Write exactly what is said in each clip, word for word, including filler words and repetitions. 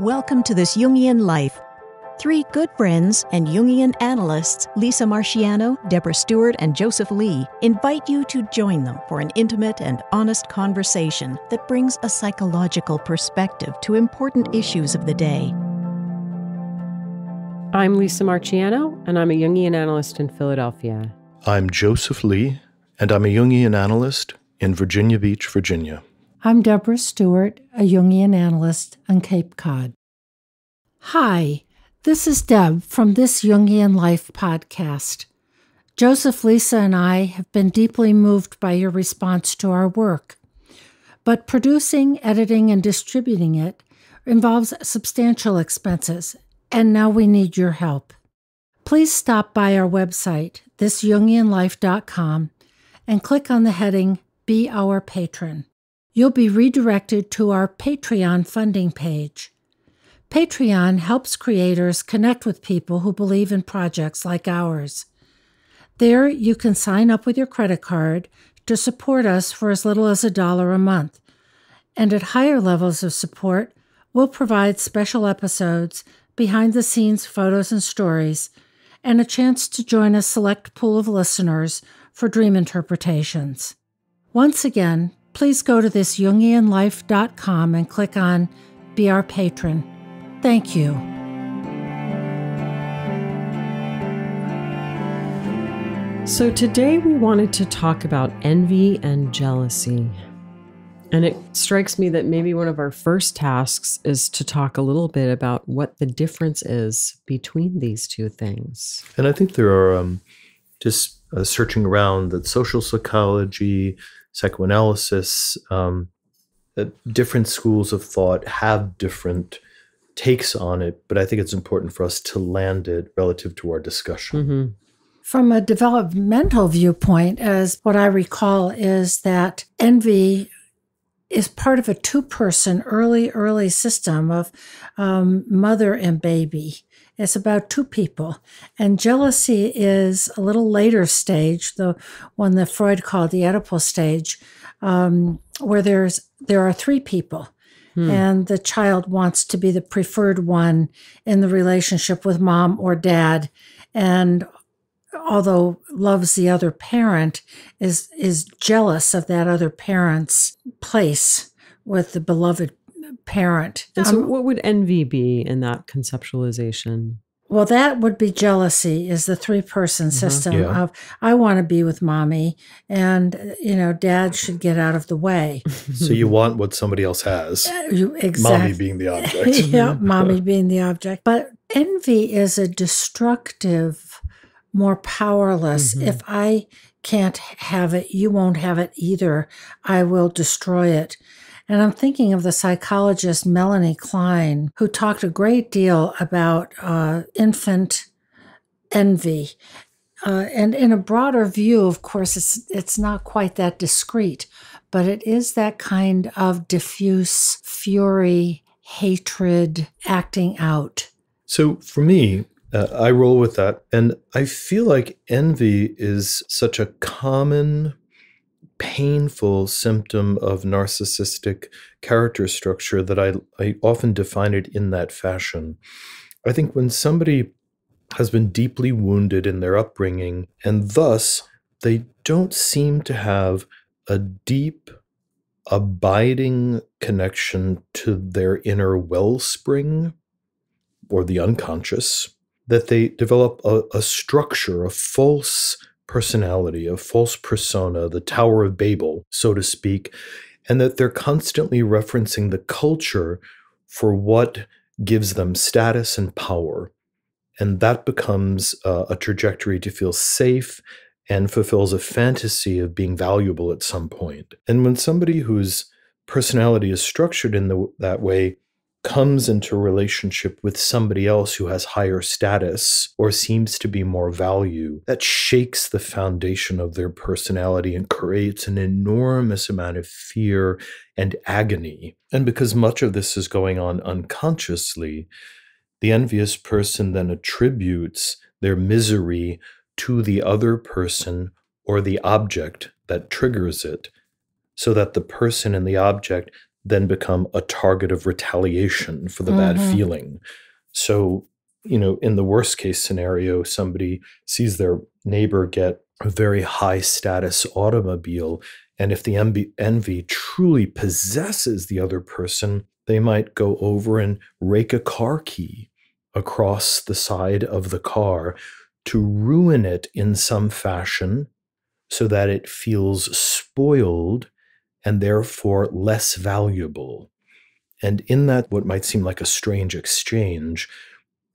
Welcome to This Jungian Life. Three good friends and Jungian analysts, Lisa Marchiano, Deborah Stewart, and Joseph Lee, invite you to join them for an intimate and honest conversation that brings a psychological perspective to important issues of the day. I'm Lisa Marchiano, and I'm a Jungian analyst in Philadelphia. I'm Joseph Lee, and I'm a Jungian analyst in Virginia Beach, Virginia. I'm Deborah Stewart, a Jungian analyst on Cape Cod. Hi, this is Deb from This Jungian Life podcast. Joseph, Lisa, and I have been deeply moved by your response to our work, but producing, editing, and distributing it involves substantial expenses, and now we need your help. Please stop by our website, this jungian life dot com, and click on the heading, Be Our Patron. You'll be redirected to our Patreon funding page. Patreon helps creators connect with people who believe in projects like ours. There, you can sign up with your credit card to support us for as little as a dollar a month. And at higher levels of support, we'll provide special episodes, behind-the-scenes photos and stories, and a chance to join a select pool of listeners for dream interpretations. Once again, please go to this jungian life dot com and click on Be Our Patron. Thank you. So today we wanted to talk about envy and jealousy. And it strikes me that maybe one of our first tasks is to talk a little bit about what the difference is between these two things. And I think there are um, just uh, searching around that social psychology, psychoanalysis, um, different schools of thought have different takes on it, but I think it's important for us to land it relative to our discussion. Mm-hmm. From a developmental viewpoint, as what I recall is that envy is part of a two-person early, early system of um, mother and baby. It's about two people. And jealousy is a little later stage, the one that Freud called the Oedipal stage, um, where there's there are three people. Hmm. And the child wants to be the preferred one in the relationship with mom or dad. And although loves the other parent, is, is jealous of that other parent's place with the beloved parent. And so um, what would envy be in that conceptualization? Well, that would be jealousy, is the three-person mm-hmm. system yeah. of, I want to be with mommy, and, you know, dad should get out of the way. So you want what somebody else has. Uh, you, exactly. Mommy being the object. Yeah, mommy being the object. But envy is a destructive, more powerless, mm-hmm. if I can't have it, you won't have it either. I will destroy it. And I'm thinking of the psychologist Melanie Klein, who talked a great deal about uh, infant envy. Uh, and in a broader view, of course, it's, it's not quite that discrete, but it is that kind of diffuse fury, hatred, acting out. So for me, uh, I roll with that. And I feel like envy is such a common painful symptom of narcissistic character structure that I, I often define it in that fashion. I think when somebody has been deeply wounded in their upbringing, and thus they don't seem to have a deep, abiding connection to their inner wellspring or the unconscious, that they develop a, a structure, a false personality, a false persona, the Tower of Babel, so to speak, and that they're constantly referencing the culture for what gives them status and power. And that becomes uh, a trajectory to feel safe and fulfills a fantasy of being valuable at some point. And when somebody whose personality is structured in the, that way comes into relationship with somebody else who has higher status or seems to be more value, that shakes the foundation of their personality and creates an enormous amount of fear and agony. And because much of this is going on unconsciously, the envious person then attributes their misery to the other person or the object that triggers it, so that the person and the object then become a target of retaliation for the mm-hmm. bad feeling. So, you know, in the worst case scenario, somebody sees their neighbor get a very high status automobile. And if the envy, envy truly possesses the other person, they might go over and rake a car key across the side of the car to ruin it in some fashion so that it feels spoiled and therefore less valuable. And in that, what might seem like a strange exchange,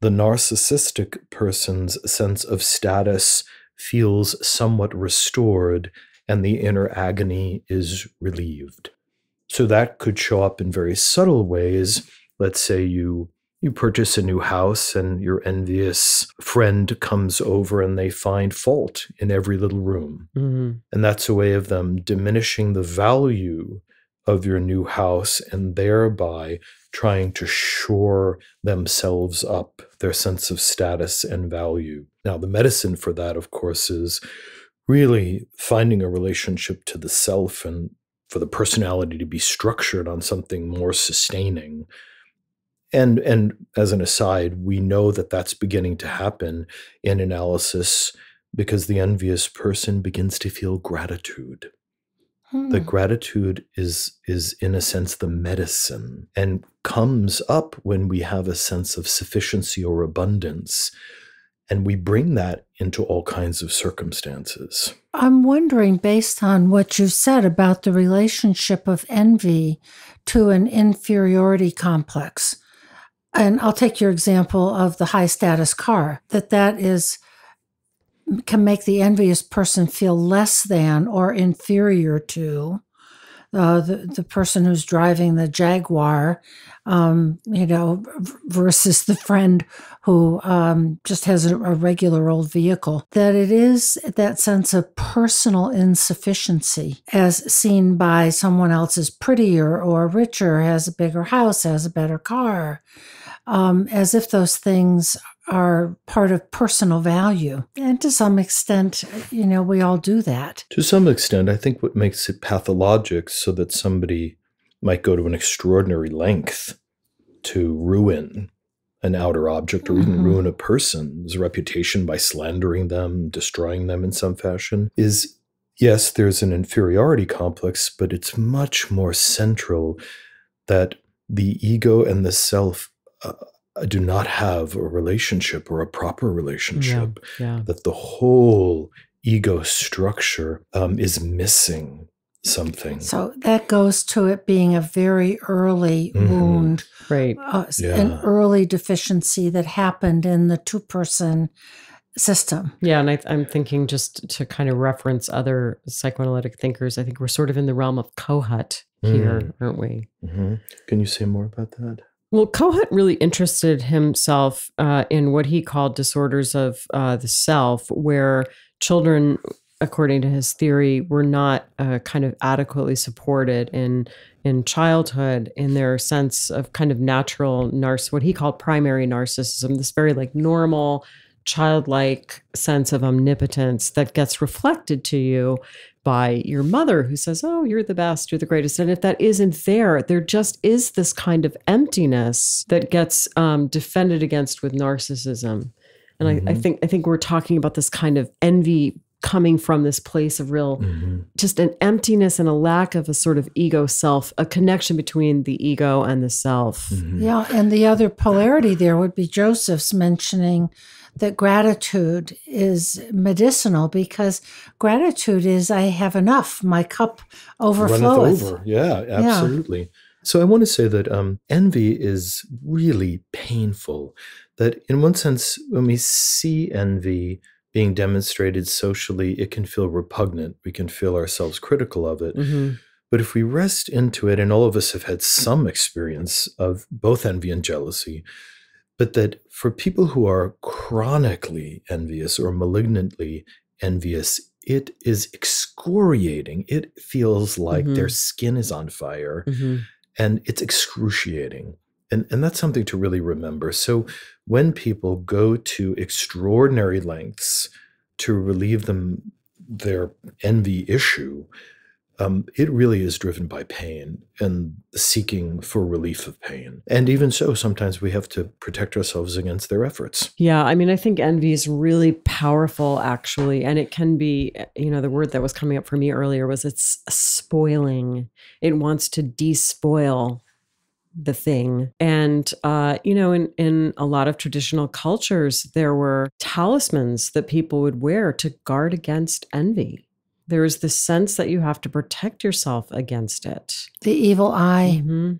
the narcissistic person's sense of status feels somewhat restored and the inner agony is relieved. So that could show up in very subtle ways. Let's say you you purchase a new house and your envious friend comes over and they find fault in every little room. Mm-hmm. And that's a way of them diminishing the value of your new house and thereby trying to shore themselves up, their sense of status and value. Now, the medicine for that, of course, is really finding a relationship to the self and for the personality to be structured on something more sustaining. And, and as an aside, we know that that's beginning to happen in analysis because the envious person begins to feel gratitude. Hmm. The gratitude is, is, in a sense, the medicine and comes up when we have a sense of sufficiency or abundance. And we bring that into all kinds of circumstances. I'm wondering, based on what you said about the relationship of envy to an inferiority complex, and I'll take your example of the high status car, that that is, can make the envious person feel less than or inferior to uh, the, the person who's driving the Jaguar, um, you know, versus the friend who um, just has a, a regular old vehicle, that it is that sense of personal insufficiency as seen by someone else is prettier or richer, has a bigger house, has a better car, um, as if those things are part of personal value. And to some extent, you know, we all do that. To some extent, I think what makes it pathologic so that somebody might go to an extraordinary length to ruin an outer object or even mm-hmm. ruin a person's reputation by slandering them, destroying them in some fashion, is, yes, there's an inferiority complex, but it's much more central that the ego and the self uh, do not have a relationship or a proper relationship, yeah, yeah. that the whole ego structure um, is missing something. So that goes to it being a very early mm-hmm. wound, right? Uh, yeah. An early deficiency that happened in the two-person system. Yeah, and I, I'm thinking, just to kind of reference other psychoanalytic thinkers, I think we're sort of in the realm of Kohut here, mm. aren't we? Mm-hmm. Can you say more about that? Well, Kohut really interested himself uh, in what he called disorders of uh, the self, where children, according to his theory, were not uh, kind of adequately supported in in childhood in their sense of kind of natural narcissism, what he called primary narcissism, this very like normal, childlike sense of omnipotence that gets reflected to you by your mother, who says, oh, you're the best, you're the greatest. And if that isn't there, there just is this kind of emptiness that gets um, defended against with narcissism. And mm-hmm. I, I think I think we're talking about this kind of envy coming from this place of real, mm-hmm. just an emptiness and a lack of a sort of ego self, a connection between the ego and the self. Mm-hmm. Yeah, and the other polarity there would be Joseph's mentioning that gratitude is medicinal, because gratitude is, I have enough, my cup overfloweth. Runneth over. Yeah, absolutely. Yeah. So I want to say that um, envy is really painful, that in one sense, when we see envy being demonstrated socially, it can feel repugnant. We can feel ourselves critical of it. Mm-hmm. But if we rest into it, and all of us have had some experience of both envy and jealousy, but that for people who are chronically envious or malignantly envious, it is excoriating. It feels like mm-hmm. their skin is on fire, mm-hmm. and it's excruciating. And, and that's something to really remember. So when people go to extraordinary lengths to relieve them their envy issue, Um, it really is driven by pain and seeking for relief of pain. And even so, sometimes we have to protect ourselves against their efforts. Yeah. I mean, I think envy is really powerful, actually. And it can be, you know, the word that was coming up for me earlier was it's spoiling. It wants to despoil the thing. And, uh, you know, in, in a lot of traditional cultures, there were talismans that people would wear to guard against envy. There is this sense that you have to protect yourself against it. The evil eye. Mm-hmm.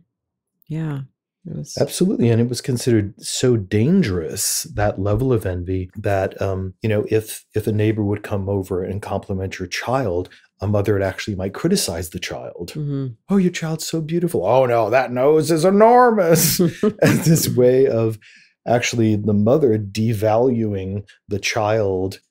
Yeah. It was absolutely. And it was considered so dangerous, that level of envy, that, um, you know, if, if a neighbor would come over and compliment your child, a mother actually might criticize the child. Mm-hmm. Oh, your child's so beautiful. Oh, no, that nose is enormous. And this way of actually the mother devaluing the child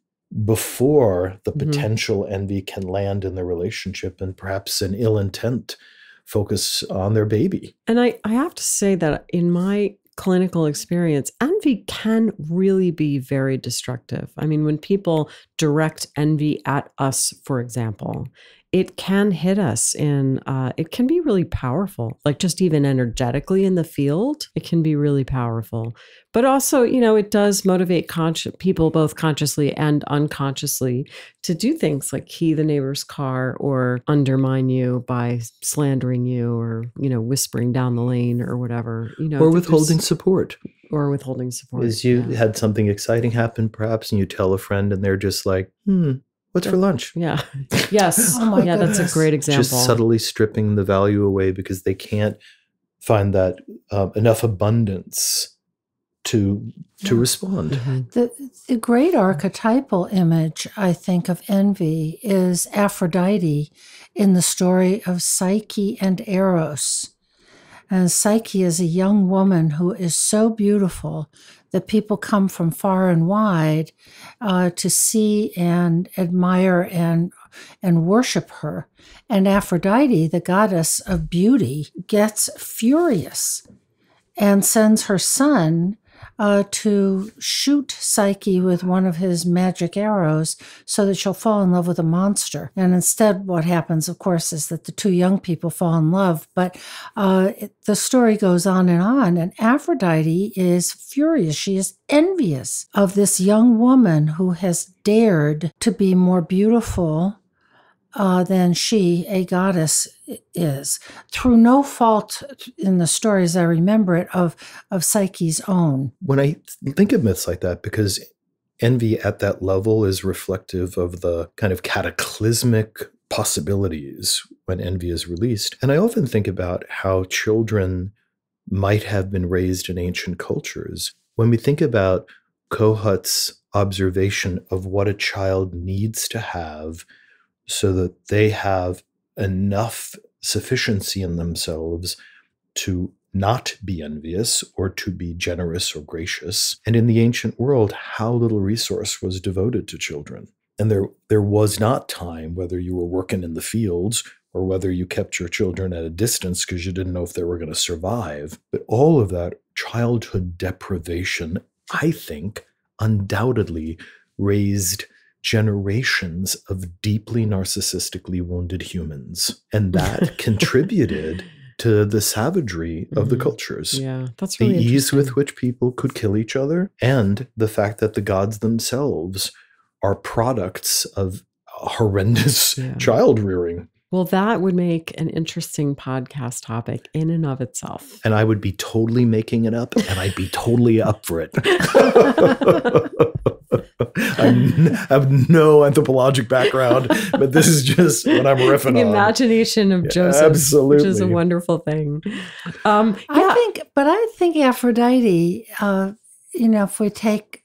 before the potential mm-hmm. envy can land in the relationship, and perhaps an ill intent focus on their baby. And I, I have to say that in my clinical experience, envy can really be very destructive. I mean, when people direct envy at us, for example, it can hit us in, uh, it can be really powerful, like just even energetically in the field, it can be really powerful. But also, you know, it does motivate conscious people, both consciously and unconsciously, to do things like key the neighbor's car or undermine you by slandering you or, you know, whispering down the lane or whatever, you know. Or withholding support. Or withholding support. Is you yeah. had something exciting happen perhaps, and you tell a friend and they're just like, hmm. What's for lunch? Yeah. Yes. Oh yeah, goodness. That's a great example. Just subtly stripping the value away because they can't find that uh, enough abundance to to yeah. respond. Mm-hmm. The the great archetypal image, I think, of envy is Aphrodite in the story of Psyche and Eros. And Psyche is a young woman who is so beautiful that people come from far and wide uh, to see and admire and and worship her. And Aphrodite, the goddess of beauty, gets furious and sends her son uh, to shoot Psyche with one of his magic arrows so that she'll fall in love with a monster. And instead what happens, of course, is that the two young people fall in love. But uh, it, the story goes on and on, and Aphrodite is furious. She is envious of this young woman who has dared to be more beautiful Uh, than she, a goddess, is, through no fault, in the stories I remember it, of, of Psyche's own. When I think of myths like that, because envy at that level is reflective of the kind of cataclysmic possibilities when envy is released. And I often think about how children might have been raised in ancient cultures. When we think about Kohut's observation of what a child needs to have so that they have enough sufficiency in themselves to not be envious or to be generous or gracious. And in the ancient world, how little resource was devoted to children. And there, there was not time, whether you were working in the fields or whether you kept your children at a distance because you didn't know if they were going to survive. But all of that childhood deprivation, I think, undoubtedly raised generations of deeply narcissistically wounded humans. And that contributed to the savagery of mm-hmm. the cultures. Yeah, that's really interesting. The ease with which people could kill each other, and the fact that the gods themselves are products of horrendous yeah. child rearing. Well, that would make an interesting podcast topic in and of itself. And I would be totally making it up, and I'd be totally up for it. I have no anthropologic background, but this is just what I'm riffing on. The imagination of yeah, Joseph, absolutely. Which is a wonderful thing. Um, yeah. I think, but I think Aphrodite, uh, you know, if we take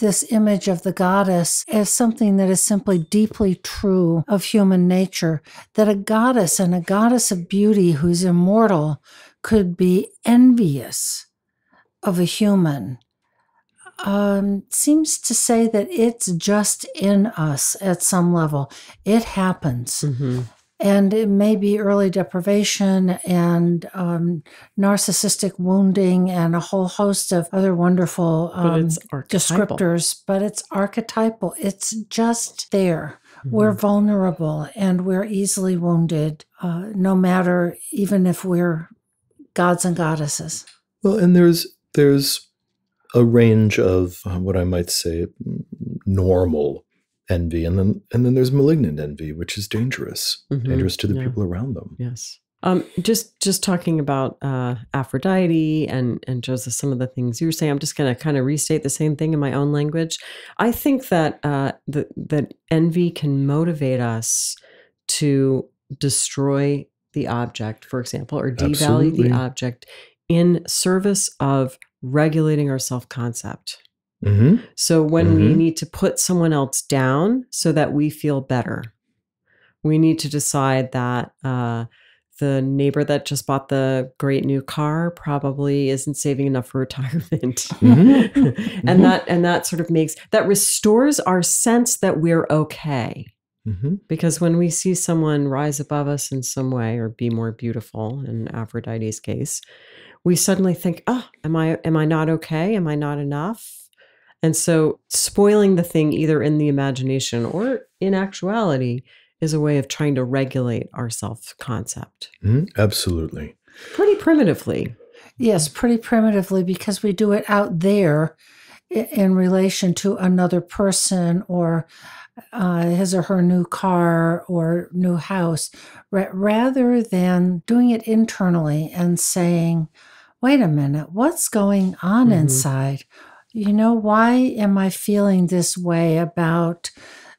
this image of the goddess as something that is simply deeply true of human nature, that a goddess and a goddess of beauty who's immortal could be envious of a human, Um, seems to say that it's just in us at some level. It happens. Mm-hmm. And it may be early deprivation and um, narcissistic wounding and a whole host of other wonderful um, but descriptors, but it's archetypal. It's just there. Mm-hmm. We're vulnerable and we're easily wounded, uh, no matter, even if we're gods and goddesses. Well, and there's there's a range of uh, what I might say normal envy, and then and then there's malignant envy, which is dangerous, mm-hmm. dangerous to the yeah. people around them. Yes. Um, just just talking about uh, Aphrodite and, and Joseph, some of the things you were saying, I'm just going to kind of restate the same thing in my own language. I think that, uh, that, that envy can motivate us to destroy the object, for example, or devalue Absolutely. the object in service of regulating our self-concept. Mm-hmm. So when mm-hmm. we need to put someone else down so that we feel better, we need to decide that... Uh, the neighbor that just bought the great new car probably isn't saving enough for retirement. Mm-hmm. and mm-hmm. that and that sort of makes, that restores our sense that we're okay. Mm-hmm. Because when we see someone rise above us in some way or be more beautiful, in Aphrodite's case, we suddenly think, oh, am I, am I not okay? Am I not enough? And so spoiling the thing either in the imagination or in actuality is a way of trying to regulate our self-concept. Mm, absolutely. Pretty primitively. Yes, pretty primitively, because we do it out there in relation to another person or uh, his or her new car or new house, ra- rather than doing it internally and saying, wait a minute, what's going on mm-hmm. inside? You know, why am I feeling this way about...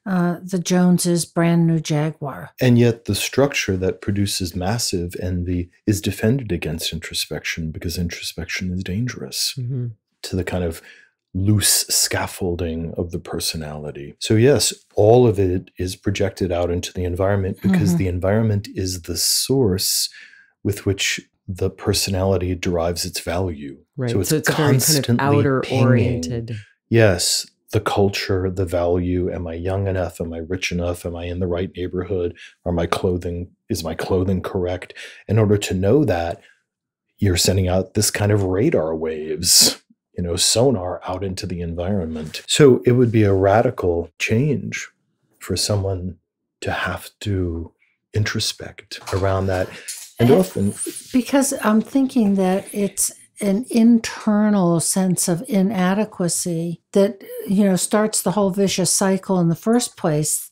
Uh, the Joneses' brand new Jaguar. And yet the structure that produces massive envy is defended against introspection, because introspection is dangerous mm-hmm. to the kind of loose scaffolding of the personality. So yes, all of it is projected out into the environment, because mm-hmm. the environment is the source with which the personality derives its value. Right. So it's, so it's constantly kind of outer-oriented. Yes. The culture, the value, am I young enough? Am I rich enough? Am I in the right neighborhood? Are my clothing, is my clothing correct? In order to know that, you're sending out this kind of radar waves, you know, sonar out into the environment. So it would be a radical change for someone to have to introspect around that. And often, because I'm thinking that it's an internal sense of inadequacy that, you know, starts the whole vicious cycle in the first place,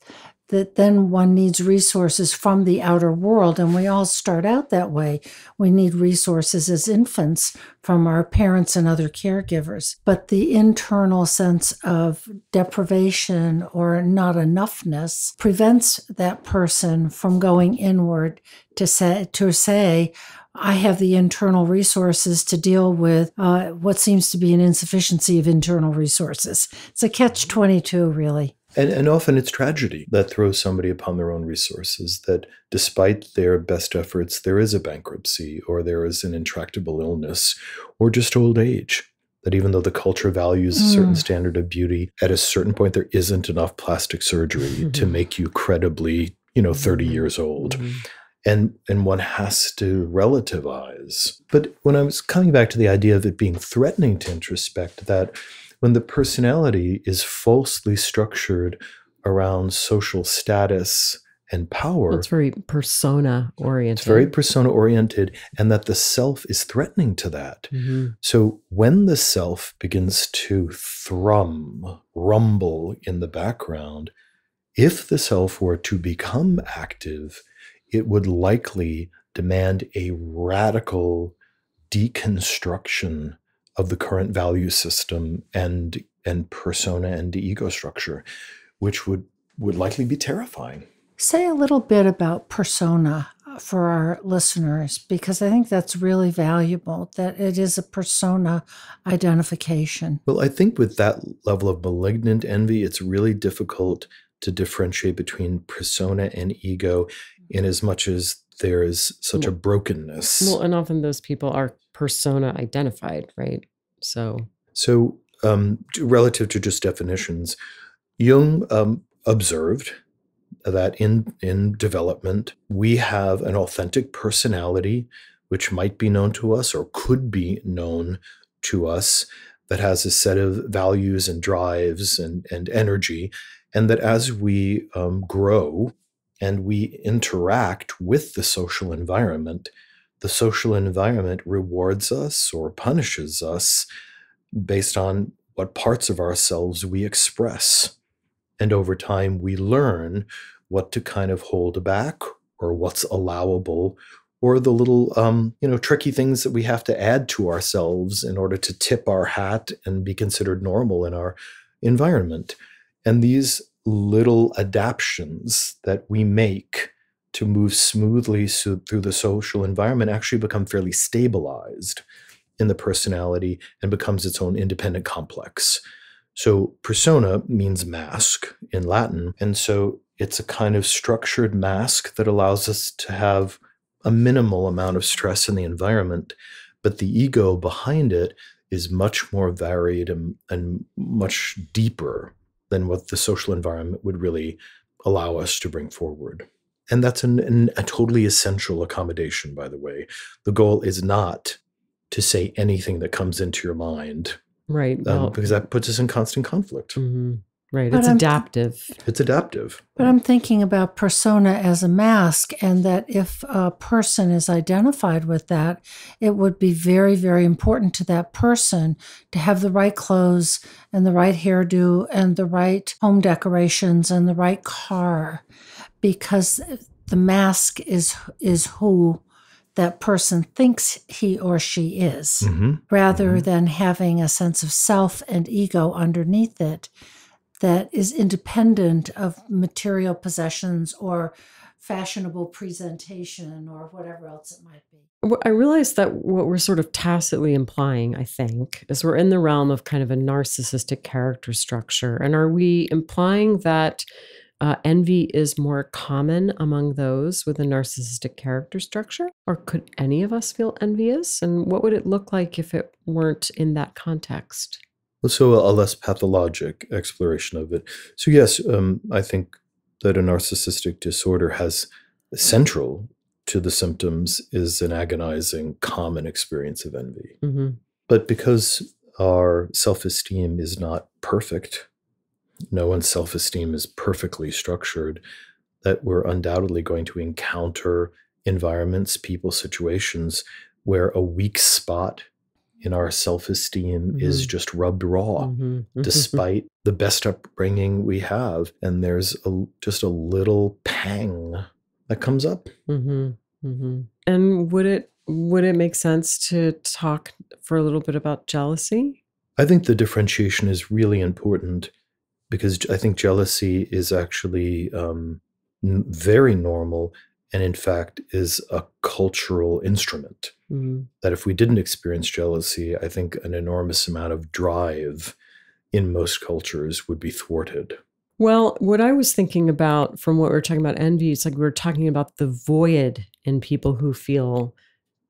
that then one needs resources from the outer world. And we all start out that way. We need resources as infants from our parents and other caregivers. But the internal sense of deprivation or not enoughness prevents that person from going inward to say, to say, I have the internal resources to deal with uh, what seems to be an insufficiency of internal resources. It's a catch twenty-two, really. And, and often it's tragedy that throws somebody upon their own resources, that despite their best efforts, there is a bankruptcy, or there is an intractable illness, or just old age. That even though the culture values a certain mm. standard of beauty, at a certain point, there isn't enough plastic surgery mm-hmm. to make you credibly, you know, thirty mm-hmm. years old. Mm-hmm. And, and one has to relativize. But when I was coming back to the idea of it being threatening to introspect, that when the personality is falsely structured around social status and power. Well, it's very persona-oriented. It's very persona-oriented, and that the self is threatening to that. Mm-hmm. So when the self begins to thrum, rumble in the background, if the self were to become active, it would likely demand a radical deconstruction of the current value system and and persona and ego structure, which would, would likely be terrifying. Say a little bit about persona for our listeners, because I think that's really valuable, that it is a persona identification. Well, I think with that level of malignant envy, it's really difficult to differentiate between persona and ego, in as much as there is such a brokenness. Well, and often those people are persona identified, right? So, so um, relative to just definitions, Jung um, observed that in, in development, we have an authentic personality, which might be known to us or could be known to us, that has a set of values and drives and, and energy. and that as we um, grow and we interact with the social environment, the social environment rewards us or punishes us based on what parts of ourselves we express. And over time, we learn what to kind of hold back or what's allowable or the little, um, you know, tricky things that we have to add to ourselves in order to tip our hat and be considered normal in our environment. And these little adaptions that we make to move smoothly through the social environment actually become fairly stabilized in the personality and becomes its own independent complex. So persona means mask in Latin. And so it's a kind of structured mask that allows us to have a minimal amount of stress in the environment. But the ego behind it is much more varied and, and much deeper than what the social environment would really allow us to bring forward. And that's an, an, a totally essential accommodation, by the way. The goal is not to say anything that comes into your mind. Right. Um, well, because that puts us in constant conflict. Mm-hmm. Right. But it's I'm, adaptive. It's adaptive. But I'm thinking about persona as a mask, and that if a person is identified with that, it would be very, very important to that person to have the right clothes and the right hairdo and the right home decorations and the right car, because the mask is, is who that person thinks he or she is, mm-hmm. rather mm-hmm. than having a sense of self and ego underneath it that is independent of material possessions or fashionable presentation or whatever else it might be. I realize that what we're sort of tacitly implying, I think, is we're in the realm of kind of a narcissistic character structure. And are we implying that Uh, envy is more common among those with a narcissistic character structure? Or could any of us feel envious? And what would it look like if it weren't in that context? Well, so a less pathologic exploration of it. So yes, um, I think that a narcissistic disorder has central to the symptoms is an agonizing common experience of envy. Mm-hmm. But because our self-esteem is not perfect, no one's self-esteem is perfectly structured, that we're undoubtedly going to encounter environments, people, situations where a weak spot in our self-esteem mm-hmm. is just rubbed raw, mm-hmm. despite the best upbringing we have. And there's a, just a little pang that comes up. Mm-hmm. Mm-hmm. And would it, would it make sense to talk for a little bit about jealousy? I think the differentiation is really important, because I think jealousy is actually um, very normal and, in fact, is a cultural instrument. Mm-hmm. That if we didn't experience jealousy, I think an enormous amount of drive in most cultures would be thwarted. Well, what I was thinking about from what we were talking about envy, it's like we were talking about the void in people who feel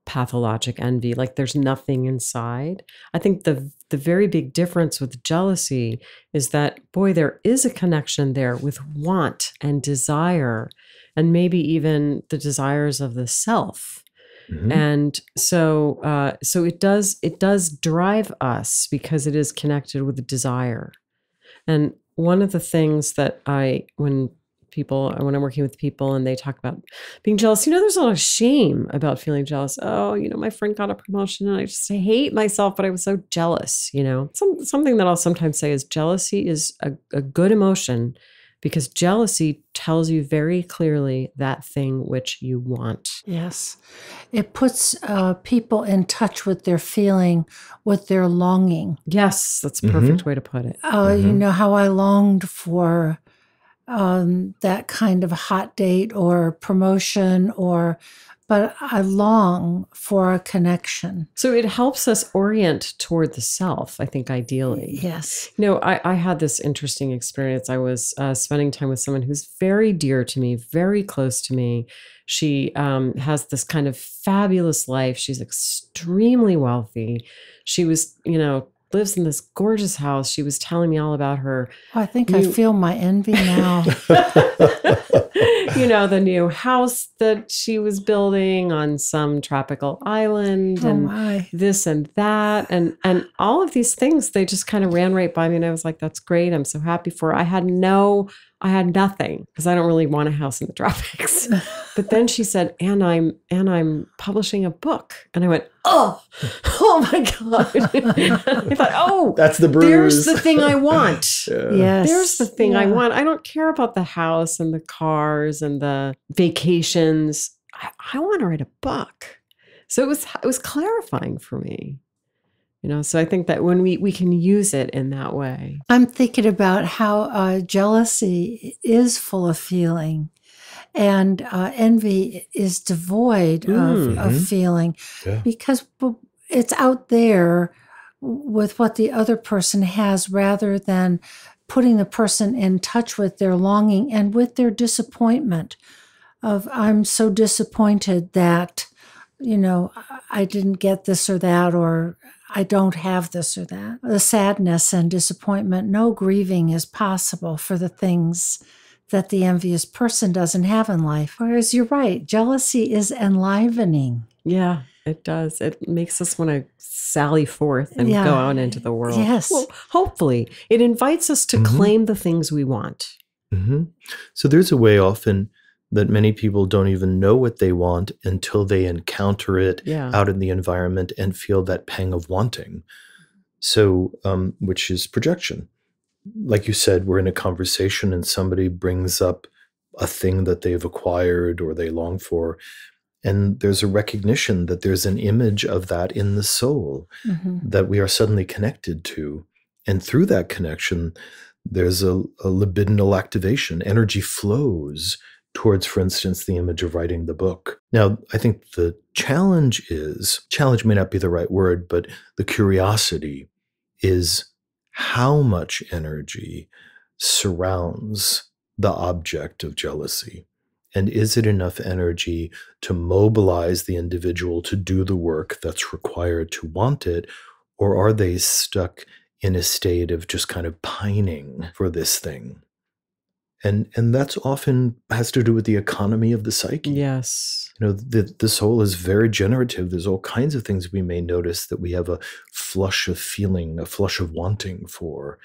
pathologic envy, like there's nothing inside. I think the the very big difference with jealousy is that, boy, there is a connection there with want and desire, and maybe even the desires of the self. Mm-hmm. And so uh, so it does, it does drive us because it is connected with desire. And one of the things that I, when people, when I'm working with people and they talk about being jealous, you know, there's a lot of shame about feeling jealous. Oh, you know, my friend got a promotion and I just hate myself, but I was so jealous, you know. Some, something that I'll sometimes say is jealousy is a, a good emotion, because jealousy tells you very clearly that thing which you want. Yes. It puts uh, people in touch with their feeling, with their longing. Yes, that's a perfect mm-hmm. way to put it. Uh, mm-hmm. You know how I longed for Um, that kind of hot date or promotion, or, but I long for a connection. So it helps us orient toward the self, I think, ideally. Yes. You know, I, I had this interesting experience. I was uh, spending time with someone who's very dear to me, very close to me. She um, has this kind of fabulous life. She's extremely wealthy. She was, you know, lives in this gorgeous house. She was telling me all about her. Oh, I think new... I feel my envy now. You know, the new house that she was building on some tropical island, oh, and my. this and that. And, and all of these things, they just kind of ran right by me. And I was like, that's great. I'm so happy for her. I had no, I had nothing because I don't really want a house in the tropics. But then she said, and I'm, and I'm publishing a book. And I went, oh, oh my God. I thought, oh, that's the bruise. There's the thing I want. Yeah. Yes. There's the thing yeah. I want. I don't care about the house and the cars and the vacations. I, I want to write a book. So it was, it was clarifying for me. You know, so I think that when we, we can use it in that way. I'm thinking about how uh, jealousy is full of feeling and uh, envy is devoid mm-hmm. of, of feeling yeah. because it's out there with what the other person has rather than putting the person in touch with their longing and with their disappointment of, I'm so disappointed that, you know, I didn't get this or that, or I don't have this or that. The sadness and disappointment, no grieving is possible for the things that the envious person doesn't have in life. Whereas you're right, jealousy is enlivening. Yeah, it does. It makes us want to sally forth and yeah. go out into the world. Yes. Well, hopefully. It invites us to mm-hmm. claim the things we want. Mm-hmm. So there's a way often that many people don't even know what they want until they encounter it yeah. out in the environment and feel that pang of wanting. So, um, which is projection. Like you said, we're in a conversation and somebody brings up a thing that they've acquired or they long for. And there's a recognition that there's an image of that in the soul mm-hmm. that we are suddenly connected to. And through that connection, there's a, a libidinal activation. Energy flows towards, for instance, the image of writing the book. Now, I think the challenge is, challenge may not be the right word, but the curiosity is how much energy surrounds the object of jealousy. And is it enough energy to mobilize the individual to do the work that's required to want it? Or are they stuck in a state of just kind of pining for this thing? And, and that's often has to do with the economy of the psyche. Yes. You know, the, the soul is very generative. There's all kinds of things we may notice that we have a flush of feeling, a flush of wanting for.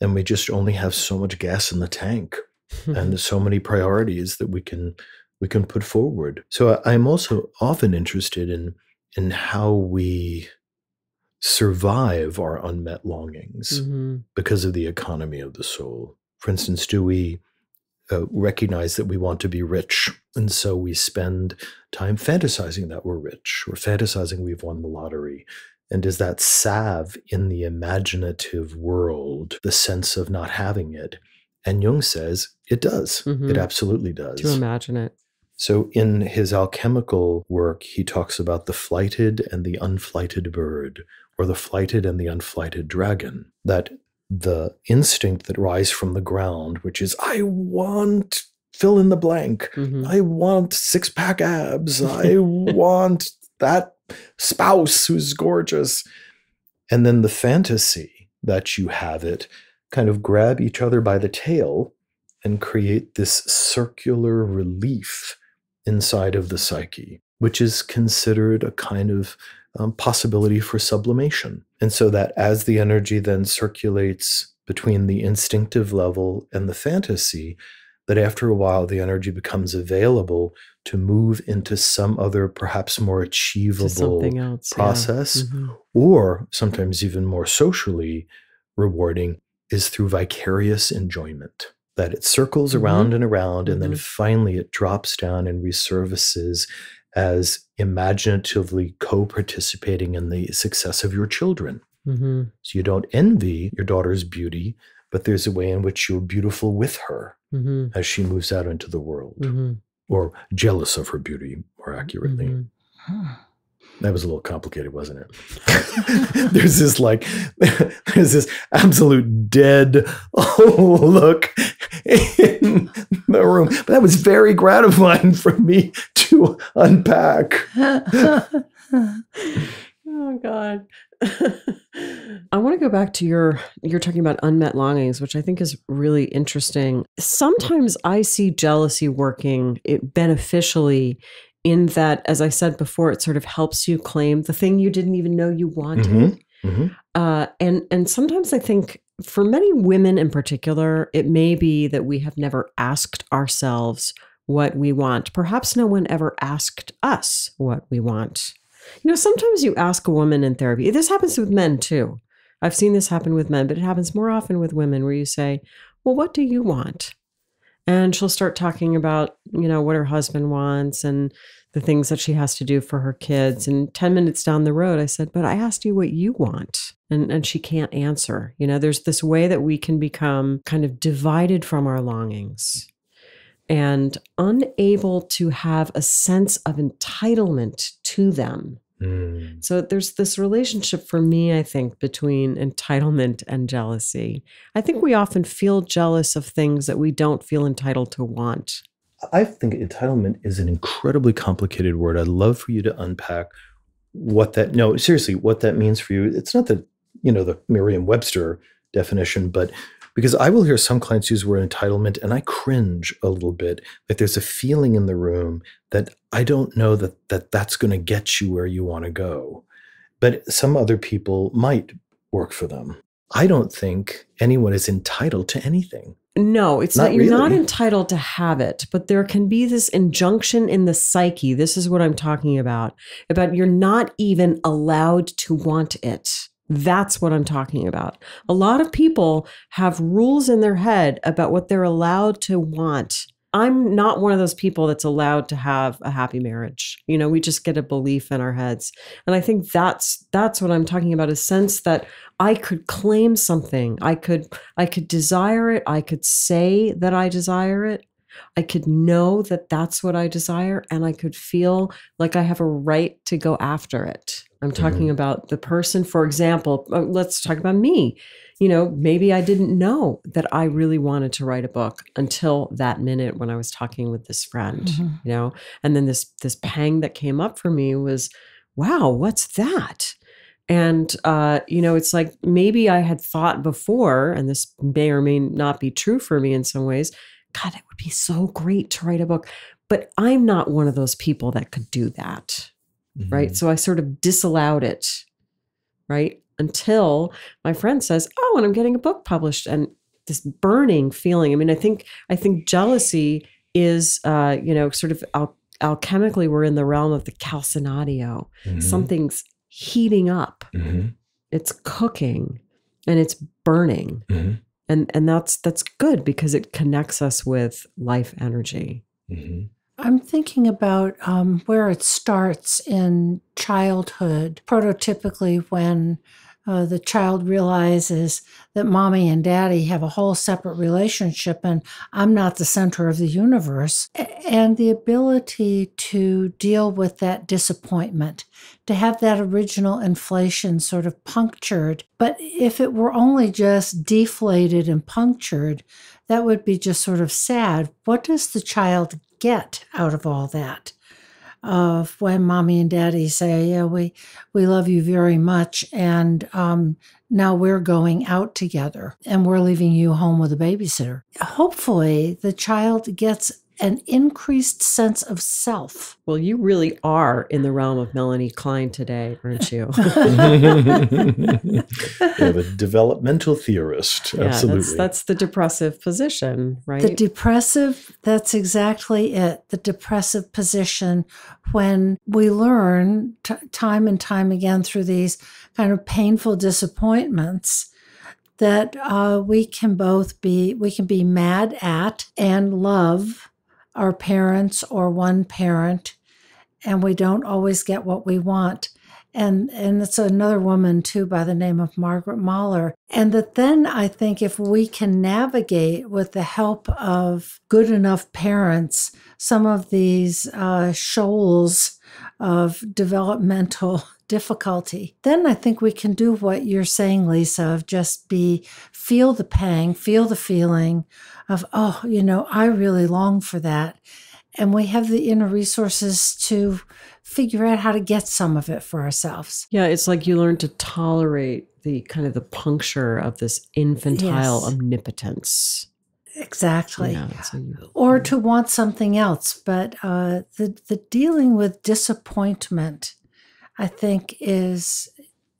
And we just only have so much gas in the tank and so many priorities that we can, we can put forward. So I, I'm also often interested in, in how we survive our unmet longings mm-hmm. because of the economy of the soul. For instance, do we Uh, recognize that we want to be rich. And so we spend time fantasizing that we're rich. We're fantasizing we've won the lottery. And is that salve in the imaginative world, the sense of not having it? And Jung says it does. Mm-hmm. It absolutely does. To imagine it. So in his alchemical work, he talks about the flighted and the unflighted bird, or the flighted and the unflighted dragon, that the instinct that rises from the ground, which is, I want fill in the blank. Mm-hmm. I want six pack abs. I want that spouse who's gorgeous. And then the fantasy that you have it kind of grab each other by the tail and create this circular relief inside of the psyche, which is considered a kind of Um, possibility for sublimation. And so that as the energy then circulates between the instinctive level and the fantasy, that after a while the energy becomes available to move into some other, perhaps more achievable else, process, yeah. mm-hmm. or sometimes even more socially rewarding is through vicarious enjoyment. That it circles mm-hmm. around and around, mm-hmm. and then finally it drops down and resurfaces as imaginatively co-participating in the success of your children. Mm-hmm. So you don't envy your daughter's beauty, but there's a way in which you're beautiful with her mm-hmm. as she moves out into the world, mm-hmm. or jealous of her beauty, more accurately. Mm-hmm. That was a little complicated, wasn't it? There's this like, there's this absolute dead oh, look in the room. But that was very gratifying for me to unpack. Oh, God. I want to go back to your, you're talking about unmet longings, which I think is really interesting. Sometimes I see jealousy working it beneficially in that, as I said before, it sort of helps you claim the thing you didn't even know you wanted. Mm-hmm. Mm-hmm. Uh, and, and sometimes I think for many women in particular, it may be that we have never asked ourselves what we want. Perhaps no one ever asked us what we want. You know, sometimes you ask a woman in therapy, this happens with men too. I've seen this happen with men, but it happens more often with women where you say, well, what do you want? And she'll start talking about, you know, what her husband wants and the things that she has to do for her kids. And ten minutes down the road, I said, but I asked you what you want. And, and she can't answer. You know, there's this way that we can become kind of divided from our longings and unable to have a sense of entitlement to them. Mm. So there's this relationship for me, I think, between entitlement and jealousy. I think we often feel jealous of things that we don't feel entitled to want. I think entitlement is an incredibly complicated word. I'd love for you to unpack what that, no, seriously, what that means for you. It's not the, you know, the Merriam-Webster definition, but because I will hear some clients use the word entitlement and I cringe a little bit, like there's a feeling in the room that I don't know that, that that's going to get you where you want to go. But some other people might work for them. I don't think anyone is entitled to anything. No, it's not, not you're really. not entitled to have it, but there can be this injunction in the psyche. This is what I'm talking about, about you're not even allowed to want it. That's what I'm talking about. A lot of people have rules in their head about what they're allowed to want. I'm not one of those people that's allowed to have a happy marriage. You know, we just get a belief in our heads. And I think that's that's what I'm talking about, a sense that I could claim something. I could I could desire it. I could say that I desire it. I could know that that's what I desire, and I could feel like I have a right to go after it. I'm talking mm-hmm. about the person, for example, let's talk about me. You know, maybe I didn't know that I really wanted to write a book until that minute when I was talking with this friend, mm-hmm. you know, and then this, this pang that came up for me was, wow, what's that? And, uh, you know, it's like, maybe I had thought before, and this may or may not be true for me in some ways, God, it would be so great to write a book, but I'm not one of those people that could do that. Mm-hmm. Right. So I sort of disallowed it. Right. Until my friend says, oh, and I'm getting a book published, and this burning feeling. I mean, I think, I think jealousy is, uh, you know, sort of al alchemically, we're in the realm of the calcinatio. Mm-hmm. Something's heating up. Mm-hmm. It's cooking and it's burning. Mm-hmm. And, and that's, that's good because it connects us with life energy. Mm-hmm. I'm thinking about um, where it starts in childhood, prototypically when uh, the child realizes that mommy and daddy have a whole separate relationship and I'm not the center of the universe, and the ability to deal with that disappointment, to have that original inflation sort of punctured. But if it were only just deflated and punctured, that would be just sort of sad. What does the child get out of all that, of when mommy and daddy say, yeah, we we love you very much, and um, now we're going out together and we're leaving you home with a babysitter? Hopefully the child gets an increased sense of self. Well, you really are in the realm of Melanie Klein today, aren't you? Yeah, the developmental theorist. Yeah, absolutely. That's, that's the depressive position, right? The depressive, that's exactly it. The depressive position, when we learn t time and time again through these kind of painful disappointments that uh, we can both be, we can be mad at and love our parents or one parent, and we don't always get what we want. And and it's another woman too by the name of Margaret Mahler. And that then I think if we can navigate with the help of good enough parents some of these uh, shoals of developmental difficulty, then I think we can do what you're saying, Lisa, of just be, feel the pang, feel the feeling of, oh, you know, I really long for that. and we have the inner resources to figure out how to get some of it for ourselves. Yeah, it's like you learn to tolerate the kind of the puncture of this infantile yes. omnipotence. Exactly. Yeah, so you, or yeah. to want something else. But uh, the, the dealing with disappointment, I think, is,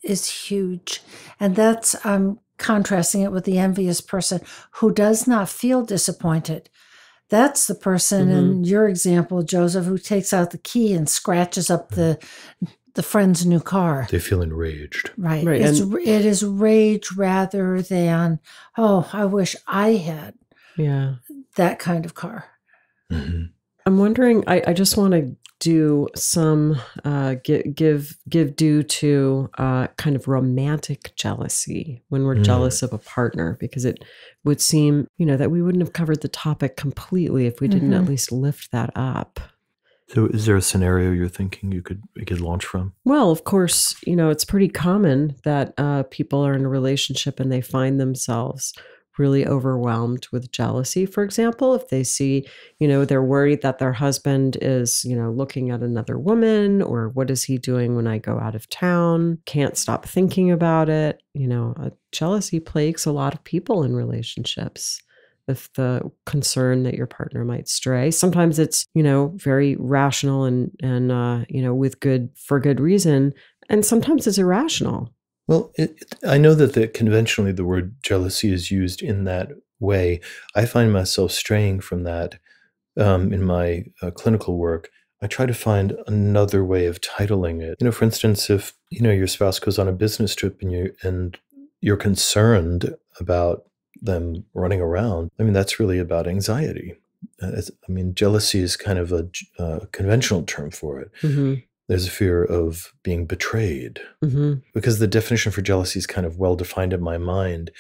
is huge. And that's, I'm contrasting it with the envious person who does not feel disappointed. That's the person mm-hmm. in your example, Joseph, who takes out the key and scratches up the the friend's new car. They feel enraged. Right. right. It's, it is rage rather than, oh, I wish I had yeah. that kind of car. Mm-hmm. I'm wondering, I, I just want to do some, uh, give, give, give due to uh, kind of romantic jealousy when we're mm. jealous of a partner, because it would seem, you know, that we wouldn't have covered the topic completely if we didn't mm-hmm. at least lift that up. So is there a scenario you're thinking you could, you could launch from? Well, of course, you know, it's pretty common that uh, people are in a relationship and they find themselves really overwhelmed with jealousy. For example, if they see, you know, they're worried that their husband is, you know, looking at another woman, or what is he doing when I go out of town? Can't stop thinking about it. You know, uh, jealousy plagues a lot of people in relationships. If the concern that your partner might stray, sometimes it's, you know, very rational and, and uh, you know, with good, for good reason. And sometimes it's irrational. Well, it, it, I know that the, conventionally the word jealousy is used in that way. I find myself straying from that um, in my uh, clinical work. I try to find another way of titling it. You know, for instance, if, you know, your spouse goes on a business trip and you, and you're concerned about them running around, I mean, that's really about anxiety. Uh, I mean, jealousy is kind of a uh, conventional term for it. Mm-hmm. There's a fear of being betrayed, mm-hmm. because the definition for jealousy is kind of well-defined in my mind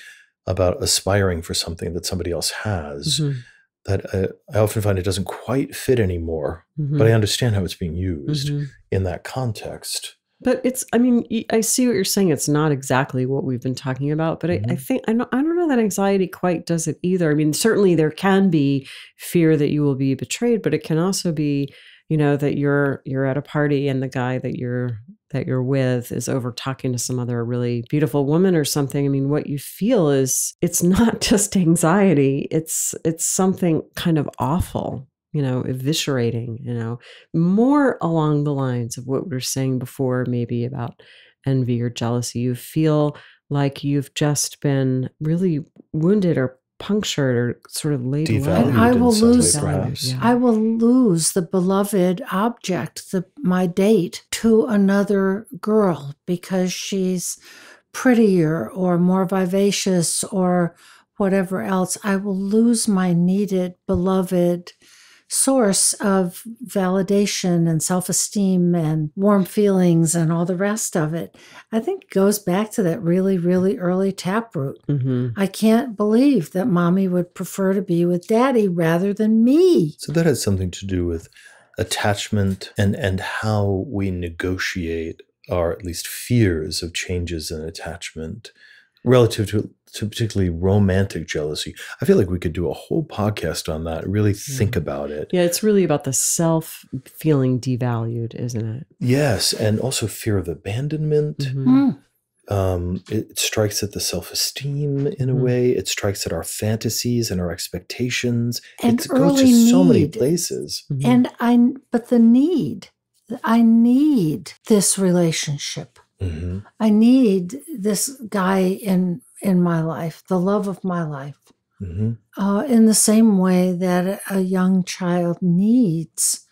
about aspiring for something that somebody else has, mm-hmm. that I, I often find it doesn't quite fit anymore, mm-hmm. but I understand how it's being used mm-hmm. in that context. But it's, I mean, I see what you're saying. It's not exactly what we've been talking about, but I, mm-hmm. I think, I don't, I don't know that anxiety quite does it either. I mean, certainly there can be fear that you will be betrayed, but it can also be, you know, that you're you're at a party and the guy that you're that you're with is over talking to some other really beautiful woman or something. I mean, what you feel is, it's not just anxiety, it's it's something kind of awful, you know, eviscerating, you know, more along the lines of what we were saying before, maybe about envy or jealousy. You feel like you've just been really wounded or punctured or sort of laid away. And I will lose, yeah. I will lose the beloved object, the, my date, to another girl because she's prettier or more vivacious or whatever else. I will lose my needed, beloved source of validation and self-esteem and warm feelings and all the rest of it. I think it goes back to that really, really early taproot. Mm-hmm. I can't believe that mommy would prefer to be with daddy rather than me. So that has something to do with attachment and, and how we negotiate our at least fears of changes in attachment relative to to particularly romantic jealousy. I feel like we could do a whole podcast on that, really think yeah. about it. Yeah, it's really about the self feeling devalued, isn't it? Yes, and also fear of abandonment. Mm-hmm. mm. Um, it, it strikes at the self-esteem in a mm. way. It strikes at our fantasies and our expectations. And it goes to so need. many places. Mm-hmm. And I, but the need, I need this relationship. Mm-hmm. I need this guy in in my life, the love of my life, mm-hmm. uh, in the same way that a young child needs